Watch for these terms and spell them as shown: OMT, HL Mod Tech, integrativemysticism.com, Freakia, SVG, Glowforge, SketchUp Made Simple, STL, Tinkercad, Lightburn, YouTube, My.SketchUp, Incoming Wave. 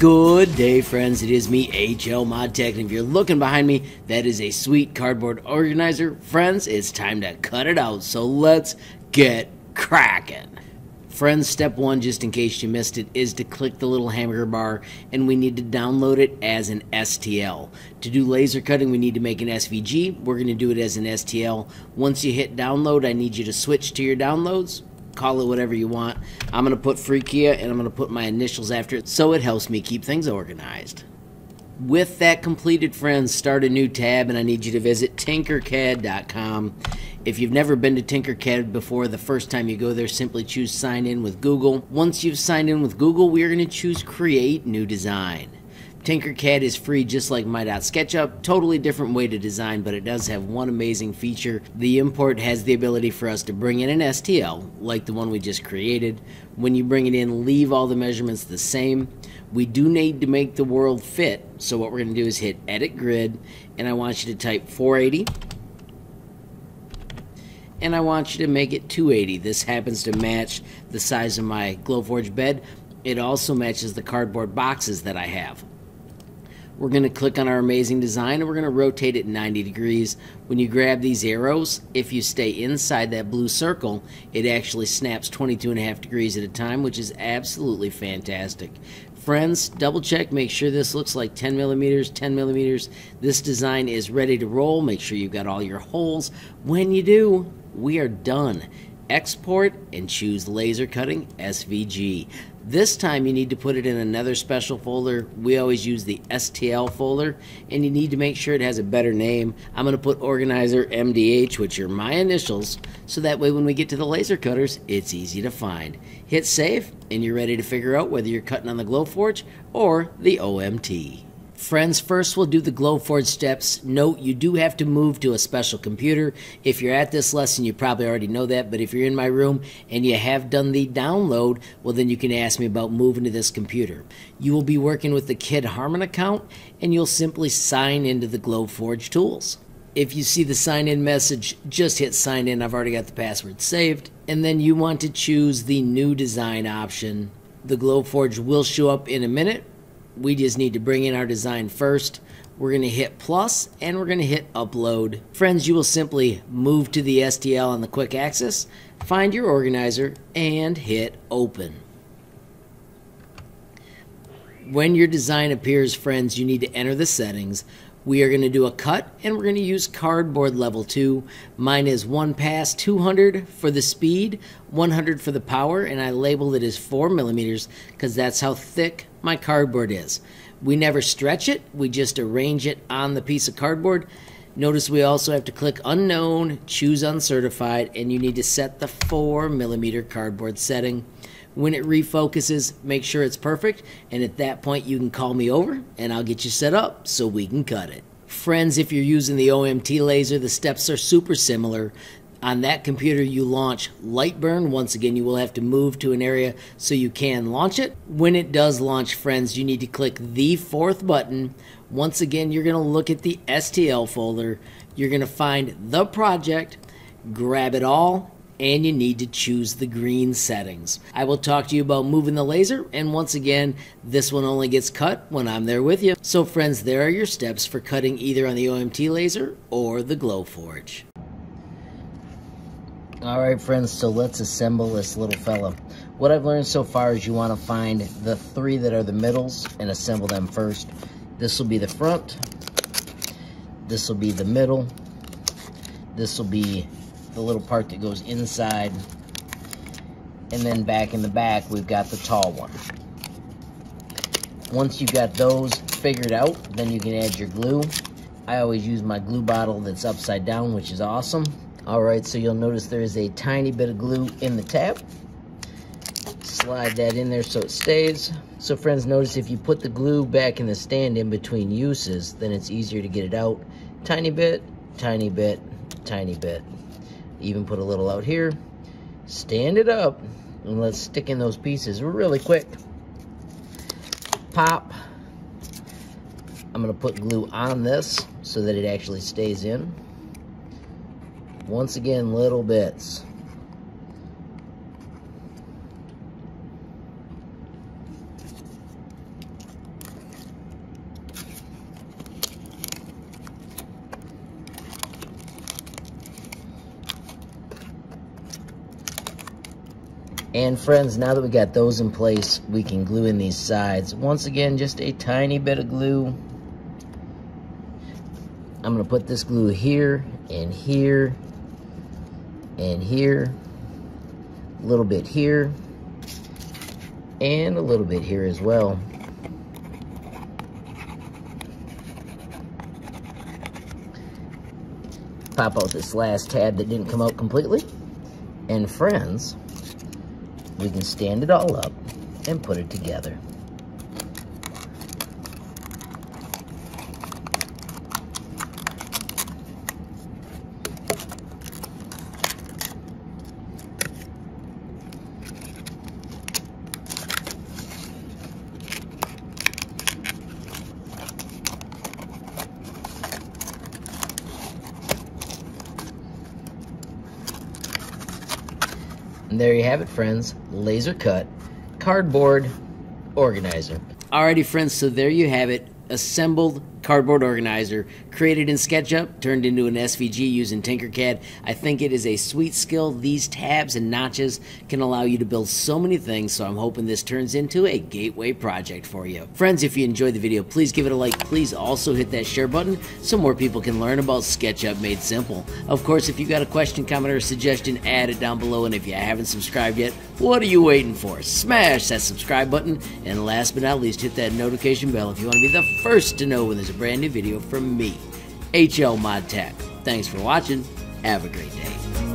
Good day, friends. It is me, HL Mod Tech, and if you're looking behind me, that is a sweet cardboard organizer. Friends, it's time to cut it out, so let's get cracking. Friends, step one, just in case you missed it, is to click the little hamburger bar, and we need to download it as an STL. To do laser cutting, we need to make an SVG. We're going to do it as an STL. Once you hit download, I need you to switch to your downloads. Call it whatever you want. I'm going to put Freakia and I'm going to put my initials after it so it helps me keep things organized. With that completed, friends, start a new tab and I need you to visit Tinkercad.com. If you've never been to Tinkercad before, the first time you go there, simply choose Sign In with Google. Once you've signed in with Google, we are going to choose Create New Design. Tinkercad is free, just like My.SketchUp. Totally different way to design, but it does have one amazing feature. The import has the ability for us to bring in an STL, like the one we just created. When you bring it in, leave all the measurements the same. We do need to make the world fit, so what we're going to do is hit Edit Grid, and I want you to type 480. And I want you to make it 280. This happens to match the size of my Glowforge bed. It also matches the cardboard boxes that I have. We're going to click on our amazing design and we're going to rotate it 90 degrees. When you grab these arrows, if you stay inside that blue circle, it actually snaps 22.5 degrees at a time, which is absolutely fantastic. Friends, double check, make sure this looks like 10 millimeters, 10 millimeters. This design is ready to roll. Make sure you've got all your holes. When you do, we are done. Export and choose laser cutting SVG. This time you need to put it in another special folder. We always use the STL folder, and you need to make sure it has a better name. I'm going to put Organizer MDH, which are my initials, so that way when we get to the laser cutters, it's easy to find. Hit save, and you're ready to figure out whether you're cutting on the Glowforge or the OMT. Friends, first we'll do the Glowforge steps. Note, you do have to move to a special computer. If you're at this lesson, you probably already know that, but if you're in my room and you have done the download, well then you can ask me about moving to this computer. You will be working with the Kid Harmon account, and you'll simply sign into the Glowforge tools. If you see the sign in message, just hit sign in. I've already got the password saved. And then you want to choose the new design option. The Glowforge will show up in a minute. We just need to bring in our design first. We're going to hit plus and we're going to hit upload. Friends, you will simply move to the STL on the quick access, find your organizer, and hit open. When your design appears, friends, you need to enter the settings. We are going to do a cut and we're going to use cardboard level 2. Mine is 1 pass 200 for the speed, 100 for the power, and I labeled it as 4 millimeters because that's how thick my cardboard is. We never stretch it, we just arrange it on the piece of cardboard. Notice we also have to click unknown, choose uncertified, and you need to set the 4 millimeter cardboard setting. When it refocuses, make sure it's perfect, and at that point you can call me over and I'll get you set up so we can cut it. Friends, if you're using the OMT laser, the steps are super similar. On that computer, you launch Lightburn. Once again, you will have to move to an area so you can launch it. When it does launch, friends, you need to click the 4th button. Once again, you're going to look at the STL folder. You're going to find the project, grab it all, and you need to choose the green settings. I will talk to you about moving the laser, and once again, this one only gets cut when I'm there with you. So friends, there are your steps for cutting either on the OMT laser or the Glowforge. Alright friends, so let's assemble this little fella. What I've learned so far is you want to find the 3 that are the middles and assemble them first. This will be the front, this will be the middle, this will be the little part that goes inside, and then back in the back we've got the tall one. Once you've got those figured out, then you can add your glue. I always use my glue bottle that's upside down, which is awesome. Alright, so you'll notice there is a tiny bit of glue in the tab. Slide that in there so it stays. So friends, notice if you put the glue back in the stand in between uses, then it's easier to get it out. Tiny bit, tiny bit, tiny bit. Even put a little out here, stand it up, and let's stick in those pieces really quick. Pop. I'm going to put glue on this so that it actually stays in. Once again, little bits. And friends, now that we got those in place, we can glue in these sides. Once again, just a tiny bit of glue. I'm gonna put this glue here, and here, and here. A little bit here, and a little bit here as well. Pop out this last tab that didn't come out completely. And friends, we can stand it all up and put it together. And there you have it, friends. Laser cut cardboard organizer. Alrighty, friends, so there you have it. Assembled cardboard organizer created in SketchUp, turned into an SVG using Tinkercad. I think it is a sweet skill. These tabs and notches can allow you to build so many things, so I'm hoping this turns into a gateway project for you. Friends, if you enjoyed the video, please give it a like. Please also hit that share button so more people can learn about SketchUp Made Simple. Of course, if you got a question, comment, or suggestion, add it down below. And if you haven't subscribed yet, what are you waiting for? Smash that subscribe button. And last but not least, hit that notification bell if you want to be the first to know when there's a brand new video from me, HL Mod Tech. Thanks for watching. Have a great day.